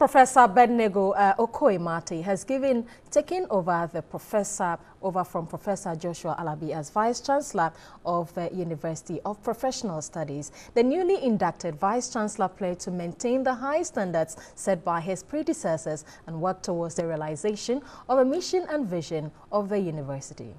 Professor Abednego Okuamati has taken over from Professor Joshua Alabi as Vice Chancellor of the University of Professional Studies. The newly inducted Vice Chancellor pledged to maintain the high standards set by his predecessors and work towards the realization of a mission and vision of the university.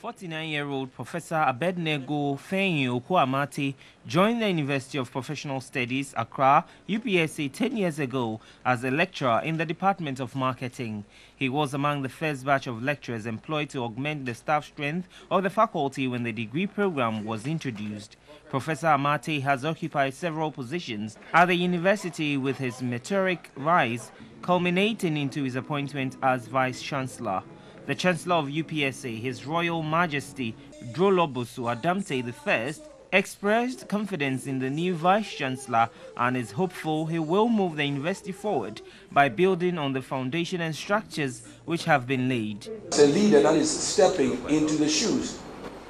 49-year-old Professor Abednego Fenyi Okuamati joined the University of Professional Studies, Accra, UPSA 10 years ago as a lecturer in the Department of Marketing. He was among the first batch of lecturers employed to augment the staff strength of the faculty when the degree program was introduced. Professor Amartey has occupied several positions at the university with his meteoric rise, culminating into his appointment as Vice-Chancellor. The Chancellor of UPSA, His Royal Majesty Drolobusu Adamte I, expressed confidence in the new Vice-Chancellor and is hopeful he will move the university forward by building on the foundation and structures which have been laid. It's a leader that is stepping into the shoes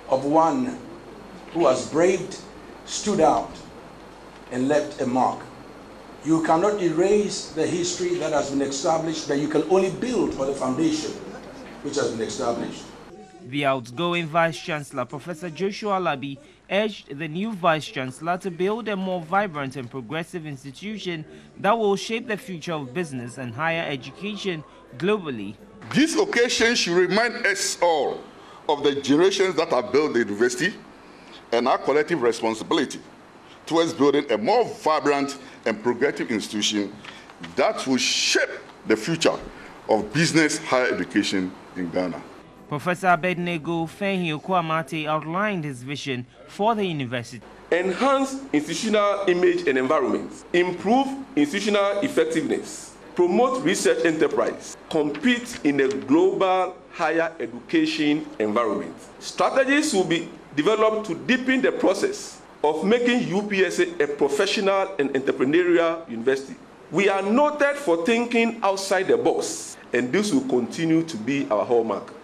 of one who has braved, stood out, and left a mark. You cannot erase the history that has been established, but you can only build for the foundation which has been established. The outgoing Vice-Chancellor, Professor Joshua Alabi, urged the new Vice-Chancellor to build a more vibrant and progressive institution that will shape the future of business and higher education globally. This occasion should remind us all of the generations that have built the university and our collective responsibility towards building a more vibrant and progressive institution that will shape the future of business higher education in Ghana. Professor Abednego Fenyi Okuamati outlined his vision for the university. Enhance institutional image and environment, improve institutional effectiveness, promote research enterprise, compete in a global higher education environment. Strategies will be developed to deepen the process of making UPSA a professional and entrepreneurial university. We are noted for thinking outside the box, and this will continue to be our hallmark.